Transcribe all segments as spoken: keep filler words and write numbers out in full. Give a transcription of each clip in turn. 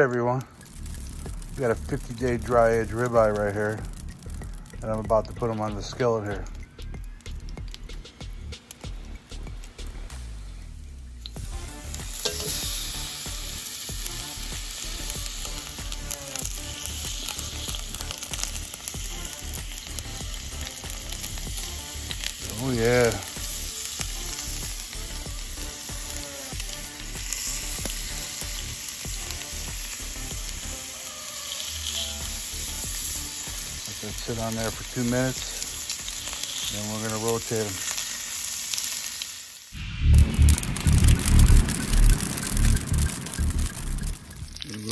right, everyone. We got a fifty-day dry aged ribeye right here, and I'm about to put them on the skillet here. Oh yeah. Let that sit on there for two minutes, and then we're going to rotate them.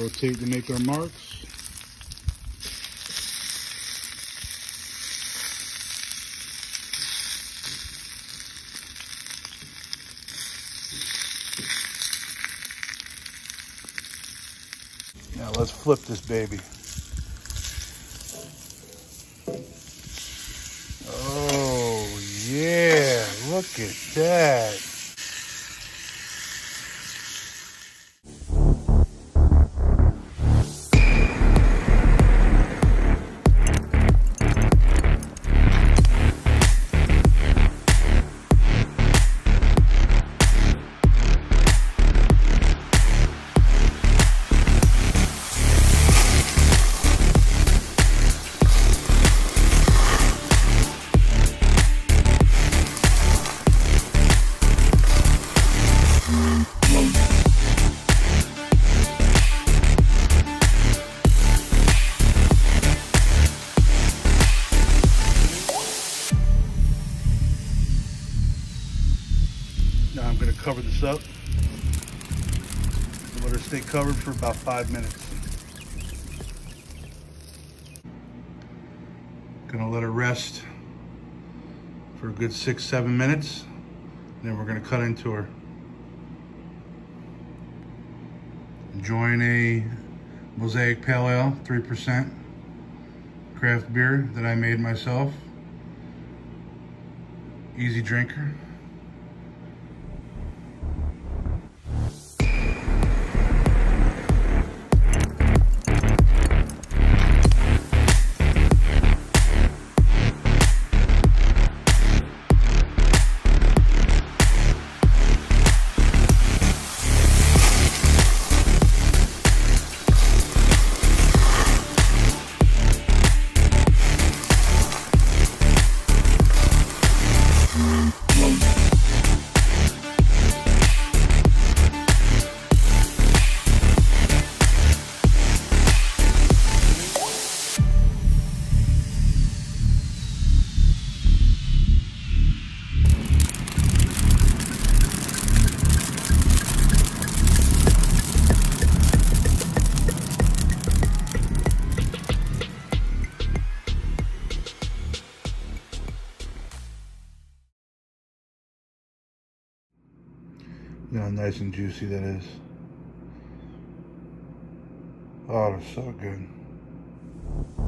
Rotate to make our marks. Now let's flip this baby. Oh yeah, look at that. Now I'm going to cover this up and let her stay covered for about five minutes. Going to let her rest for a good six, seven minutes, and then we're going to cut into her. Enjoying a Mosaic Pale Ale, three percent craft beer that I made myself. Easy drinker. You know how nice and juicy that is. Oh, it's so good.